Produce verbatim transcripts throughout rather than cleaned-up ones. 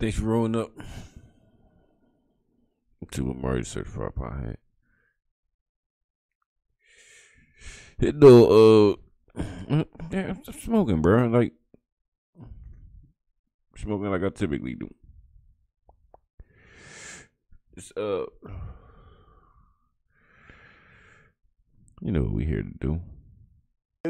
Thanks for rolling up. Let's see what Mario search for up I had. It though, uh, yeah, I'm smoking, bro. Like, smoking like I typically do. It's, uh, you know what we're here to do.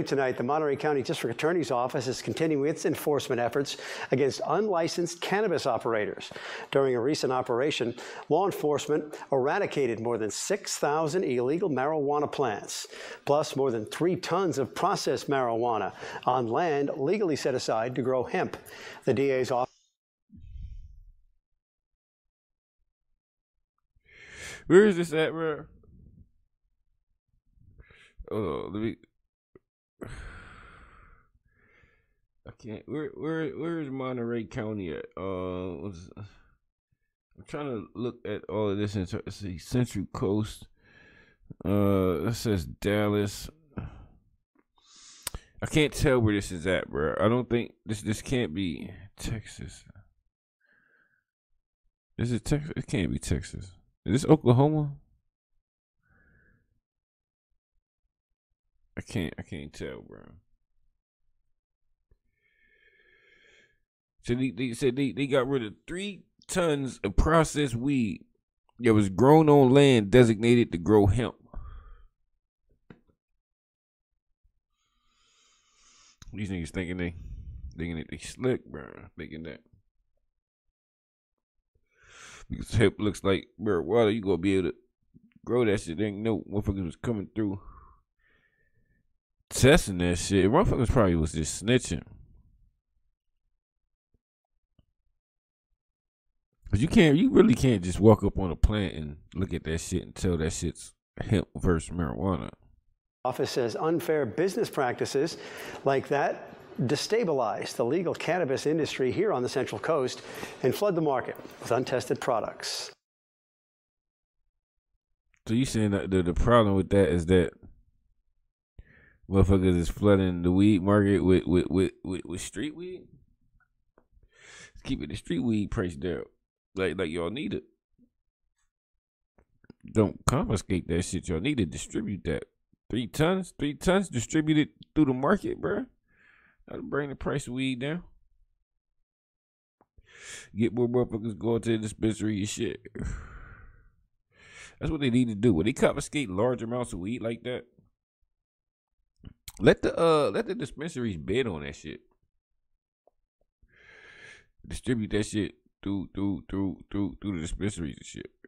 Tonight, the Monterey County District Attorney's Office is continuing its enforcement efforts against unlicensed cannabis operators. During a recent operation, law enforcement eradicated more than six thousand illegal marijuana plants, plus more than three tons of processed marijuana on land legally set aside to grow hemp. The D A's office. Where is this at, bro? Oh, let me. I can't. Where, where, where is Monterey County at? Uh, I'm trying to look at all of this. Let's see, Central Coast. Uh, that says Dallas. I can't tell where this is at, bro. I don't think this. This can't be Texas. This is Texas. It can't be Texas. Is this Oklahoma? I can't, I can't tell, bro. So they, they said they, they got rid of three tons of processed weed that was grown on land designated to grow hemp. These niggas thinking they, thinking that they slick, bro. Thinking that. Because hemp looks like, bro, water, you gonna be able to grow that shit. There ain't no motherfuckers was coming through. Testing that shit. Motherfuckers probably was just snitching. But you can't, you really can't just walk up on a plant and look at that shit and tell that shit's hemp versus marijuana. Office says unfair business practices like that destabilize the legal cannabis industry here on the Central Coast and flood the market with untested products. So you saying that the, the problem with that is that motherfuckers is flooding the weed market with with, with, with, with street weed? Let's keep it the street weed price down. Like like y'all need it. Don't confiscate that shit. Y'all need to distribute that. Three tons? Three tons distributed through the market, bruh. That'll bring the price of weed down. Get more motherfuckers going to the dispensary and shit. That's what they need to do. When they confiscate large amounts of weed like that, Let the uh let the dispensaries bid on that shit. Distribute that shit through through through through through the dispensaries and shit.